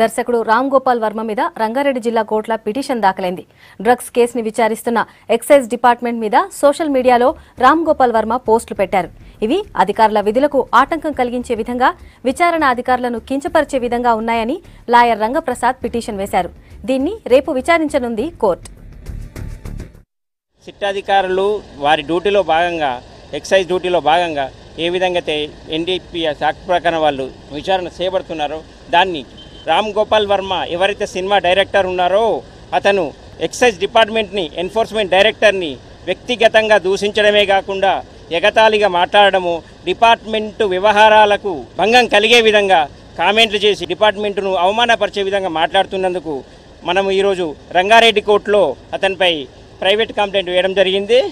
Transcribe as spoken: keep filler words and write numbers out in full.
దర్శకుడు రామ్ గోపాల్ వర్మ మీద రంగారెడ్డి జిల్లా కోర్టులో పిటిషన్ దాఖలైంది. డ్రగ్స్ కేసుని విచారిస్తున్న ఎక్సైజ్ డిపార్ట్మెంట్ మీద సోషల్ మీడియాలో రామ్ గోపాల్ వర్మ పోస్టులు పెట్టారు. ఇవి అధికారుల విధులకు ఆటంకం కలిగించే విధంగా, విచారణ అధికారులను కించపరిచే విధంగా ఉన్నాయని లాయర్ రంగప్రసాద్ పిటిషన్ వేశారు. దీన్ని రేపు విచారించనుంది కోర్టు. సిట్ అధికారులు వారి డ్యూటీలో భాగంగా, ఎక్సైజ్ డ్యూటీలో భాగంగా ఏ విధంగా అయితే ఎన్డీపీఎస్ యాక్ట్ ప్రకారం వాళ్ళు విచారణ చేపడుతున్నారో, దాన్ని రామ్ గోపాల్ వర్మ ఎవరైతే సినిమా డైరెక్టర్ ఉన్నారో అతను ఎక్సైజ్ డిపార్ట్మెంట్ని, ఎన్ఫోర్స్మెంట్ డైరెక్టర్ని వ్యక్తిగతంగా దూషించడమే కాకుండా ఎగతాళిగా మాట్లాడడము, డిపార్ట్మెంటు వ్యవహారాలకు భంగం కలిగే విధంగా కామెంట్లు చేసి డిపార్ట్మెంటును అవమానపరిచే విధంగా మాట్లాడుతున్నందుకు మనము ఈరోజు రంగారెడ్డి కోర్టులో అతనిపై ప్రైవేట్ కంప్లైంట్ వేయడం జరిగింది.